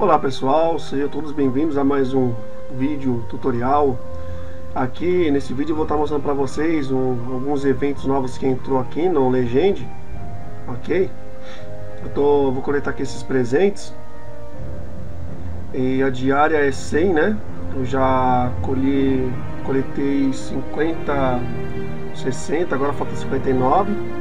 Olá pessoal, sejam todos bem-vindos a mais um vídeo tutorial. Aqui nesse vídeo eu vou estar mostrando para vocês alguns eventos novos que entrou aqui no Legend. Ok? Vou coletar aqui esses presentes. E a diária é 100, né? Eu já coletei 50, 60, agora falta 59.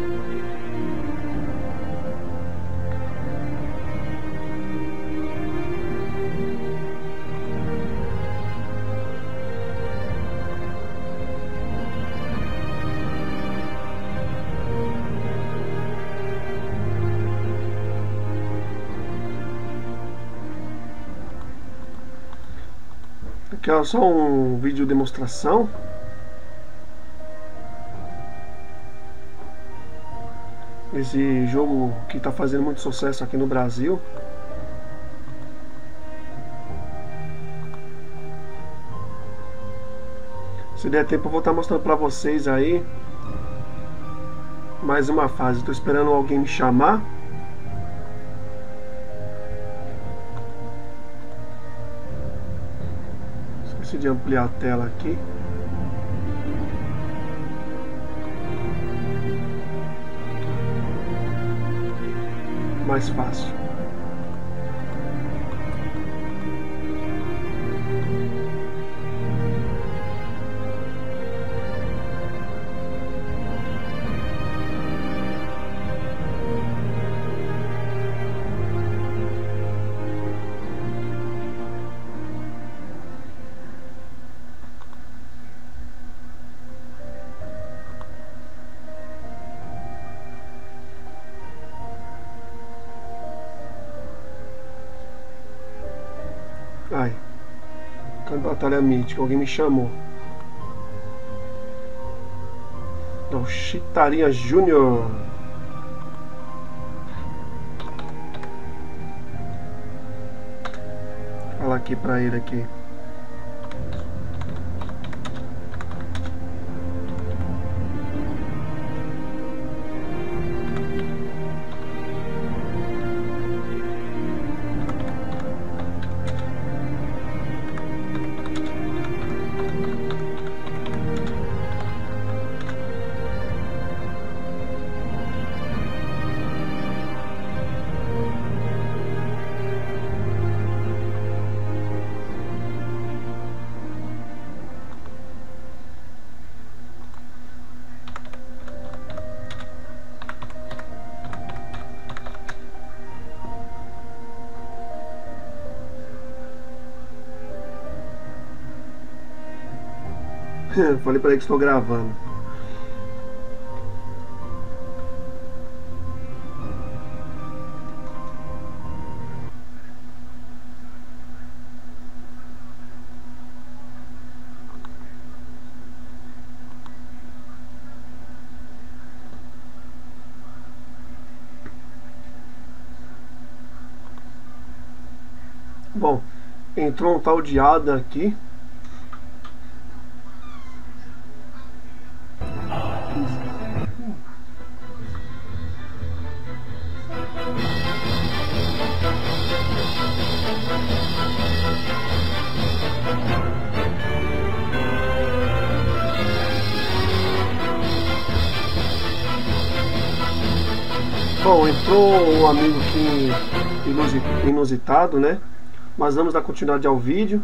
Aqui é só um vídeo demonstração. Esse jogo que está fazendo muito sucesso aqui no Brasil. Se der tempo eu vou estar mostrando para vocês aí mais uma fase. Estou esperando alguém me chamar. Esqueci de ampliar a tela aqui. Mais fácil. Ai, batalha mítica, alguém me chamou. Não, Chitara Júnior. Fala aqui pra ele aqui. Falei para ele que estou gravando. Bom, entrou um tal de ADA aqui. Bom, entrou um amigo que inusitado, né? Mas vamos dar continuidade ao vídeo.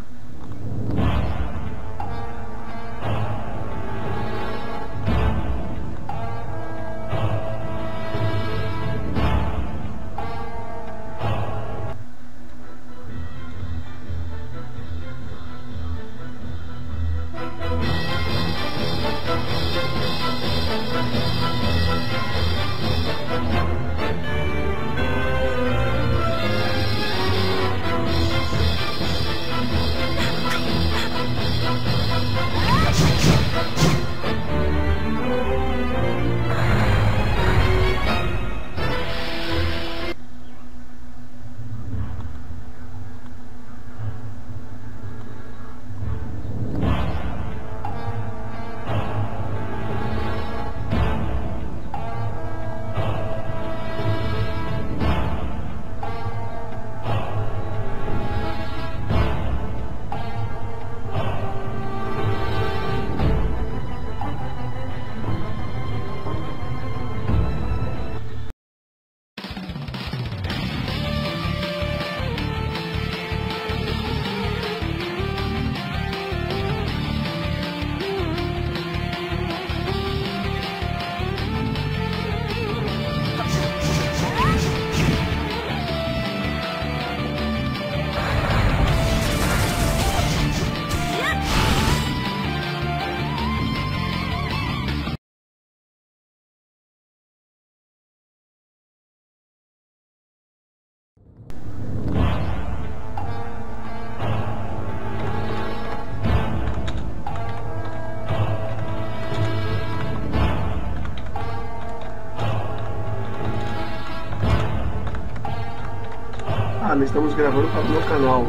mano, estamos gravando para o meu canal.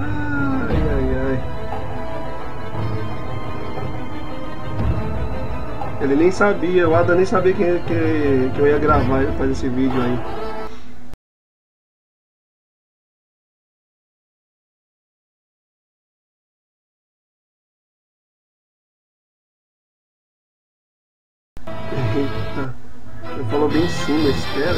Ai, ai, ai. Ele nem sabia, o Ada nem sabia que eu ia gravar ele fazer esse vídeo aí. Espera.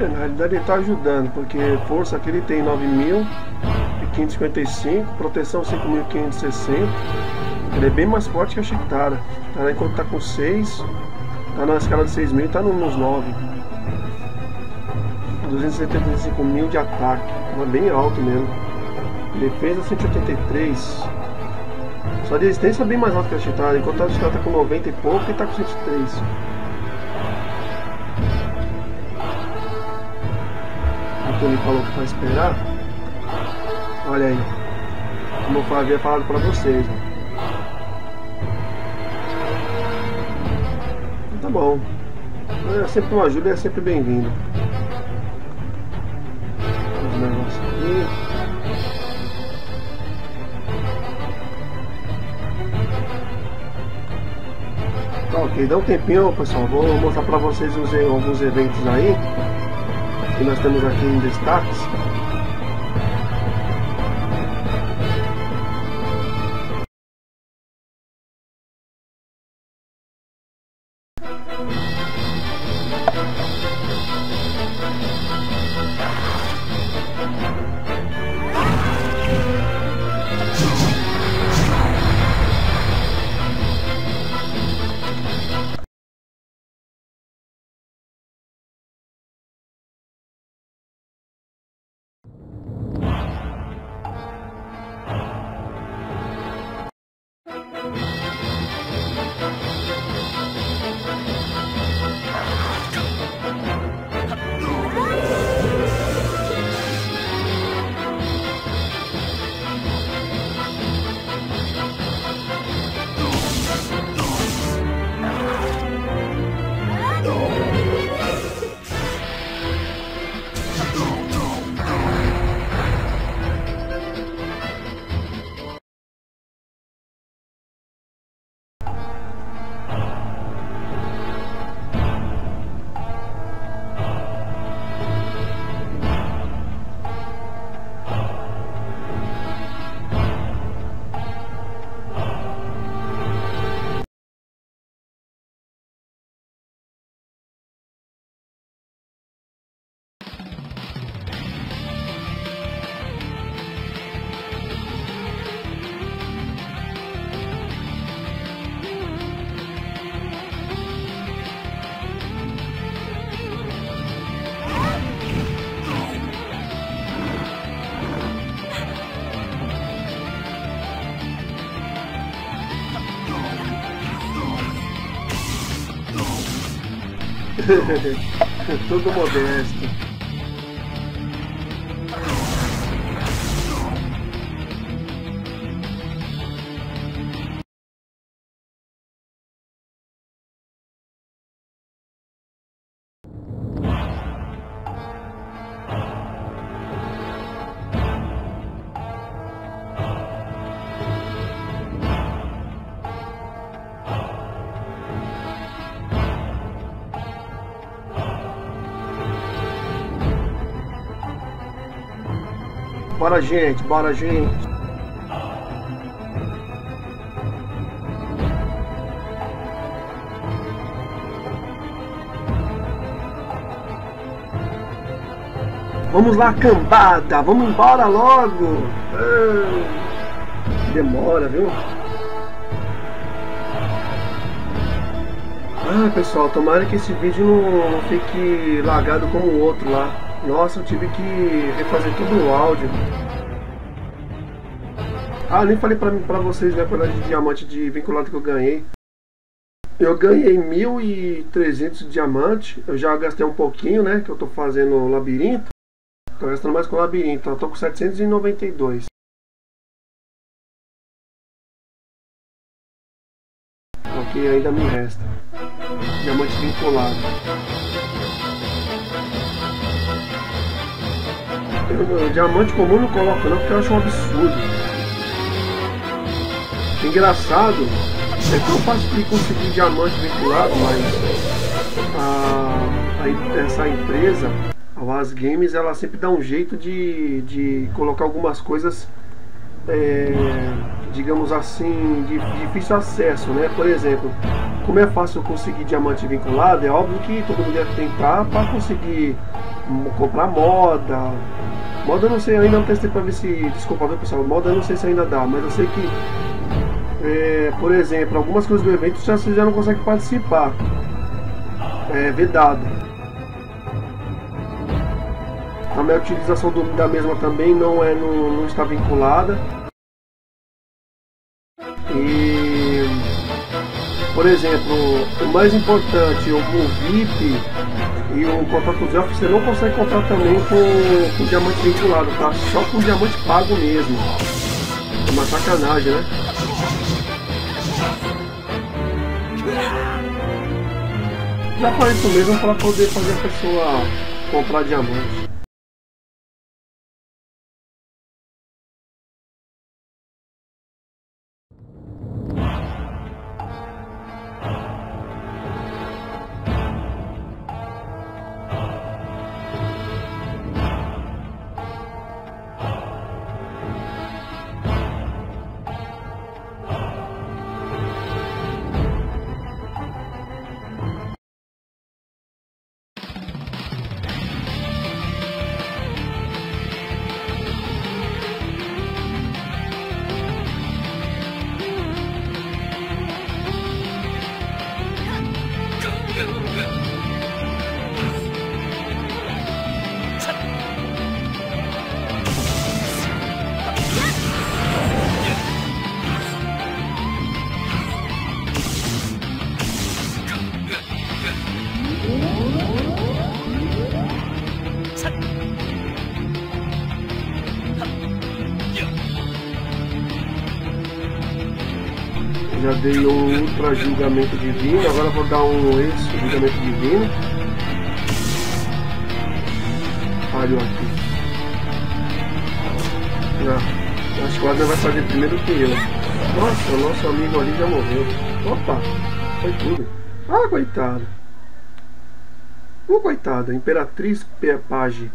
Na realidade ele está ajudando, porque força aqui ele tem 9.555, proteção 5.560. Ele é bem mais forte que a Chitara. Tá, enquanto está com 6, está na escala de 6.000, está nos 9. 275.000 de ataque, é bem alto mesmo. Defesa 183. Só de resistência é bem mais alto que a Chitara, enquanto a Chitara está com 90 e pouco e está com 103. Ele falou que vai esperar. Olha aí, como eu havia falado para vocês, tá bom. É sempre uma ajuda, é sempre bem-vindo. Um negócio aqui. Tá ok, dá um tempinho, pessoal. Vou mostrar para vocês alguns eventos aí que nós temos aqui em destaques. Tudo modesto. Bora, gente, bora, gente. Vamos lá, cambada, vamos embora logo. Demora, viu? Ah, pessoal, tomara que esse vídeo não fique lagado como o outro lá. Nossa, eu tive que refazer todo o áudio. Ah, nem falei pra vocês, né, a quantidade de diamante de vinculado que eu ganhei. Eu ganhei 1.300 diamantes. Eu já gastei um pouquinho, né, que eu tô fazendo o labirinto. Tô gastando mais com o labirinto, eu tô com 792. Ok, ainda me resta diamante vinculado. Eu diamante comum não coloco não, porque eu acho um absurdo. Engraçado é que eu faço de conseguir diamante vinculado, mas essa empresa, a As Games, ela sempre dá um jeito de colocar algumas coisas, digamos assim, de difícil acesso, né? Por exemplo, como é fácil conseguir diamante vinculado, é óbvio que todo mundo deve tentar para conseguir comprar moda. Moda eu não sei, ainda não testei para ver se... Desculpa, viu, pessoal? Moda eu não sei se ainda dá, mas eu sei que... por exemplo, algumas coisas do evento você já não consegue participar, é vedado. A minha utilização da mesma também não está vinculada. E, por exemplo, o mais importante, o VIP e o contrato de off, você não consegue comprar também com diamante vinculado, tá? Só com diamante pago mesmo. É uma sacanagem, né? Já faz isso mesmo para poder fazer a pessoa comprar diamante. Já dei um ultra julgamento divino, agora vou dar um ex julgamento divino. Falhou aqui. Ah, acho que o Adam vai fazer primeiro que eu. Nossa, o nosso amigo ali já morreu. Opa, foi tudo. Ah, coitado. Coitada, Imperatriz Pagé.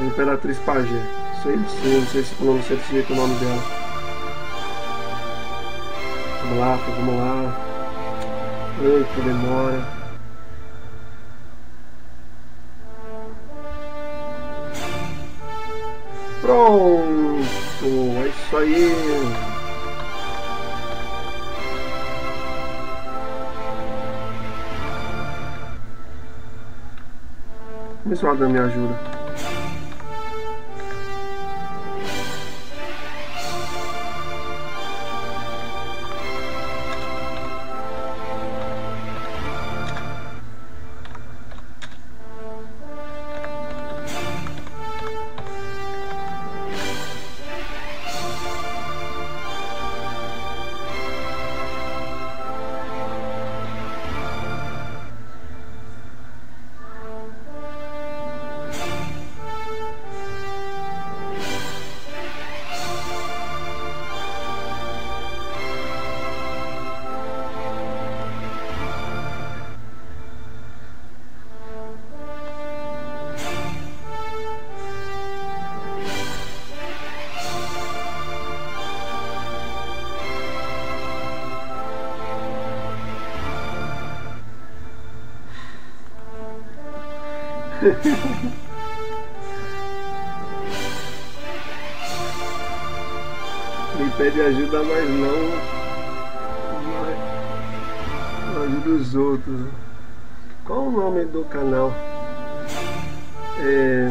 Imperatriz Pagé. Não sei se pronuncia direito o nome dela. Vamos lá. Ai, que demora. Pronto, é isso aí. Vê se o Adam me ajuda. Me pede ajuda, mas não. uns dos outros. Qual o nome do canal? É...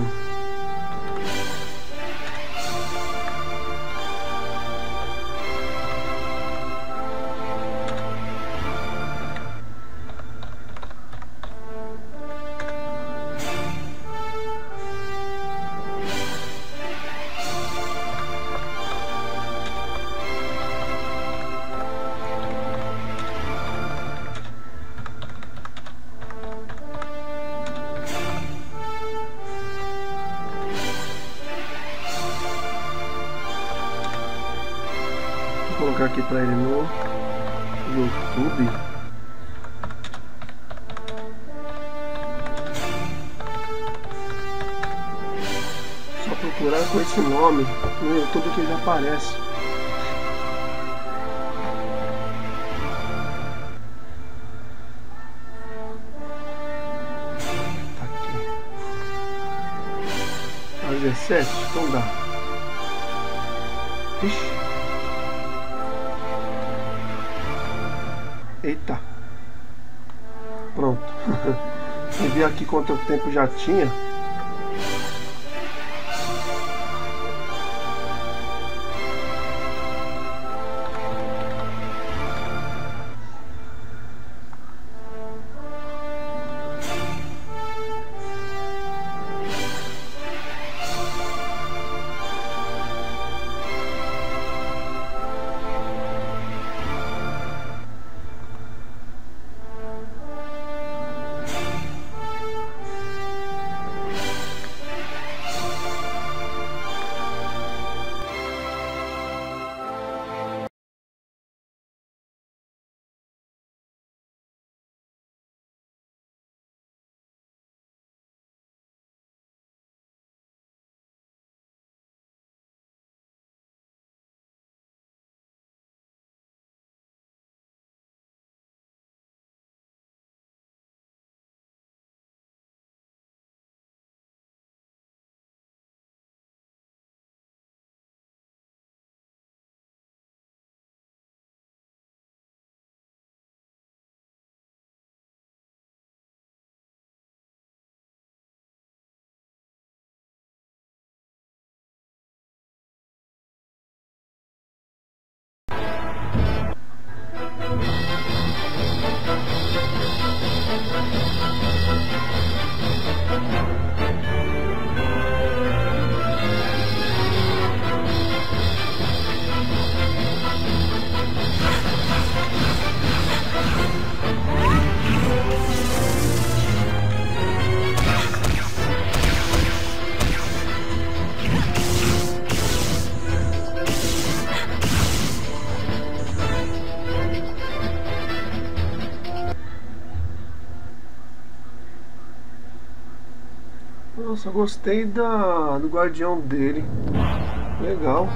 aqui para ele no YouTube. Só procurar com esse nome no YouTube que já aparece. Tá aqui. Tá 17? Então dá. Ixi. Eita, pronto. Eu vi aqui quanto tempo já tinha. Nossa, gostei do guardião dele. Legal.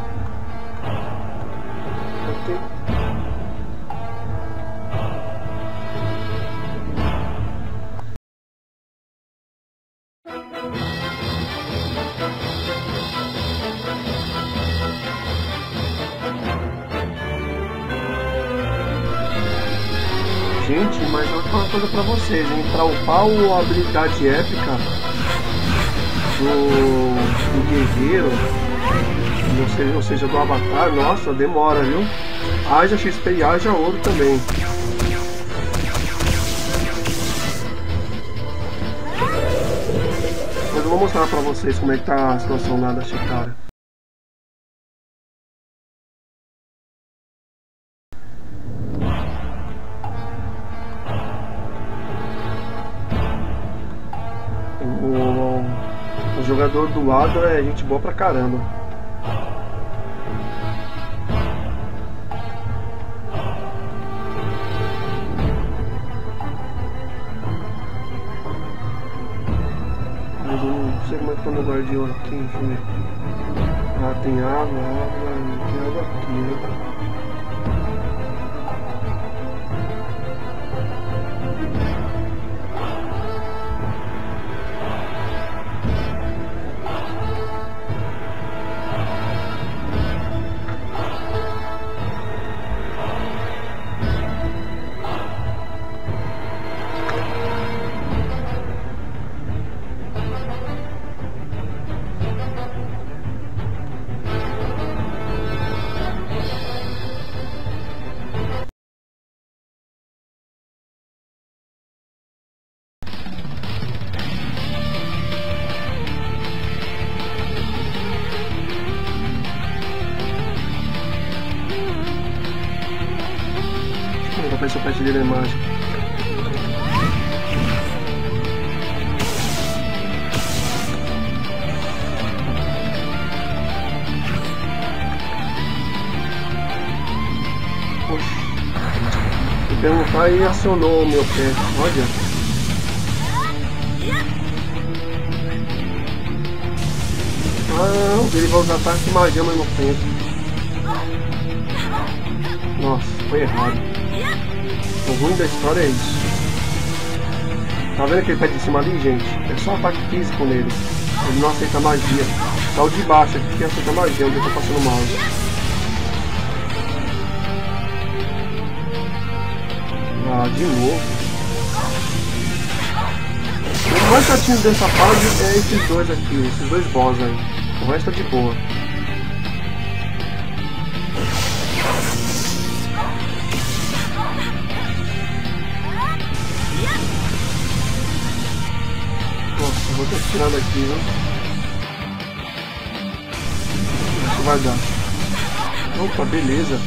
Gente, mas eu vou falar uma coisa pra vocês, hein? Pra upar a habilidade épica do guerreiro, ou seja, do avatar, nossa, demora, viu? Haja XP e haja ouro também. Mas eu vou mostrar pra vocês como é que tá a situação lá da Chitara. O jogador do ADA é gente boa pra caramba. Mas eu não sei como é que tá meu guardião aqui, deixa eu ver. Ah, tem água, tem água aqui, né? prateleira é mágica. Poxa, fui perguntar e acionou o meu pé, olha. Ah, ele vai usar ataque de magia, mas não tem. Nossa, foi errado. O ruim da história é isso. Tá vendo aquele pé de cima ali, gente? É só ataque físico nele. Ele não aceita magia. Tá o de baixo aqui que aceita magia, onde eu tô passando mal. Ah, de novo. O mais chatinho dessa fase é esses dois aqui, esses dois boss aí. O resto é de boa. Nossa, eu vou ter que tirar daqui, né? Acho que vai dar. Opa, beleza.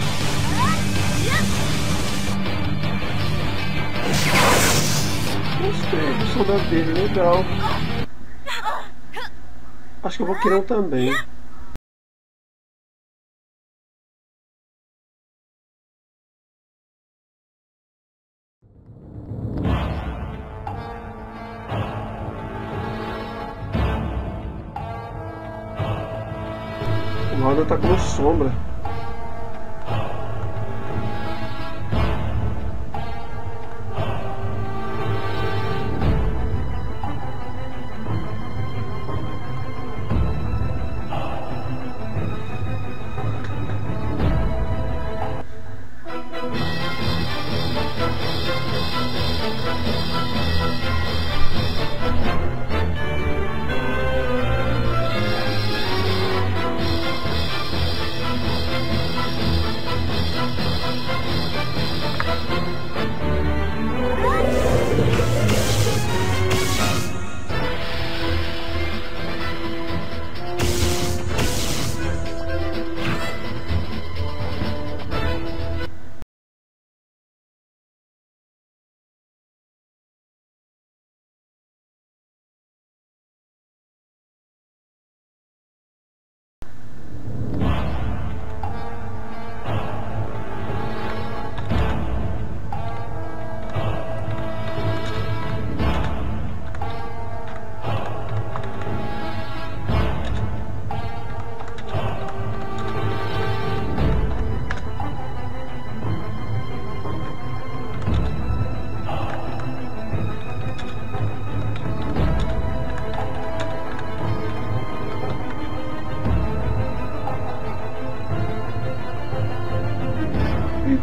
Gostei do soldado dele, legal. Acho que eu vou querer um também. O lado tá com sombra.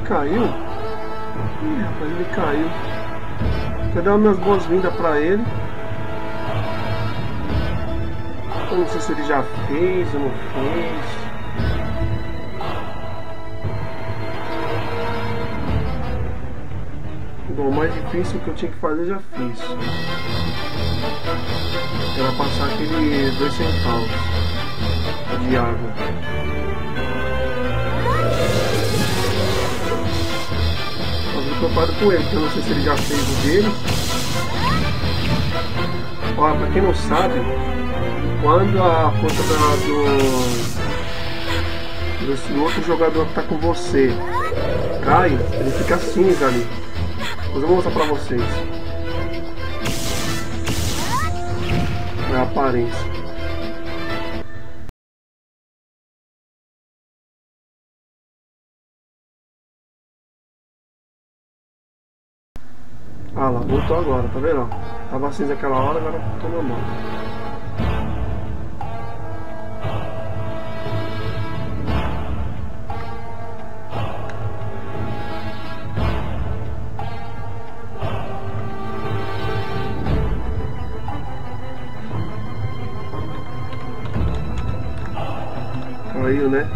Caiu? Ih, rapaz, ele caiu. Quero dar minhas boas-vindas pra ele. Eu não sei se ele já fez ou não fez. Bom, o mais difícil que eu tinha que fazer, já fiz. Era passar aquele 2 centavos de água. Eu paro com ele, porque eu não sei se ele já fez o dele. Ó, pra quem não sabe, quando a conta desse outro jogador que tá com você cai, ele fica cinza ali. Mas eu vou mostrar pra vocês. É a aparência. Ah lá, voltou agora, tá vendo? Tava cinza aquela hora, agora voltou normal. Caiu, né?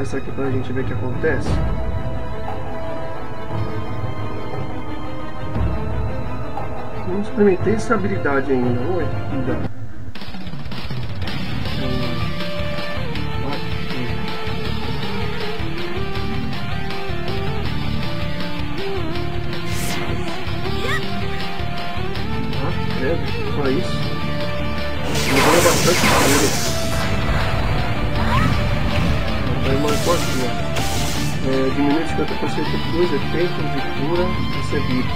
botar isso aqui pra gente ver o que acontece. Não experimentei essa habilidade ainda. Olha que dá. Diminui 50% dos efeitos de cura recebidos.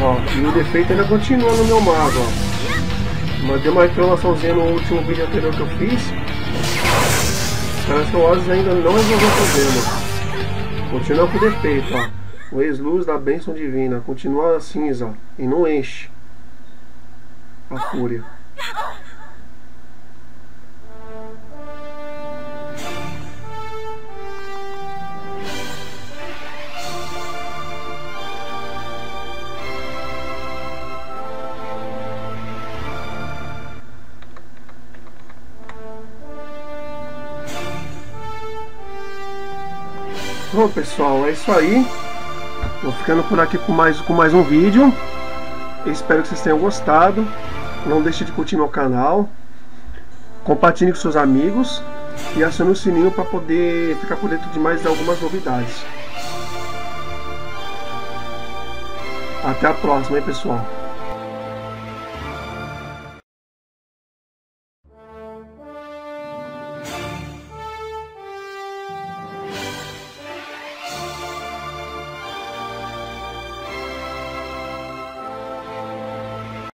Ó, e o defeito ainda continua no meu mago, ó. Mas deu uma reclamaçãozinha no último vídeo anterior que eu fiz. Parece que o Oz ainda não resolveu o problema. Continua com o defeito, ó. O ex-luz da bênção divina. Continua cinza, ó. E não enche a fúria. Bom pessoal, é isso aí. Vou ficando por aqui com mais um vídeo. Espero que vocês tenham gostado. Não deixe de curtir meu canal, compartilhe com seus amigos e acione o sininho para poder ficar por dentro de mais algumas novidades. Até a próxima, hein, pessoal.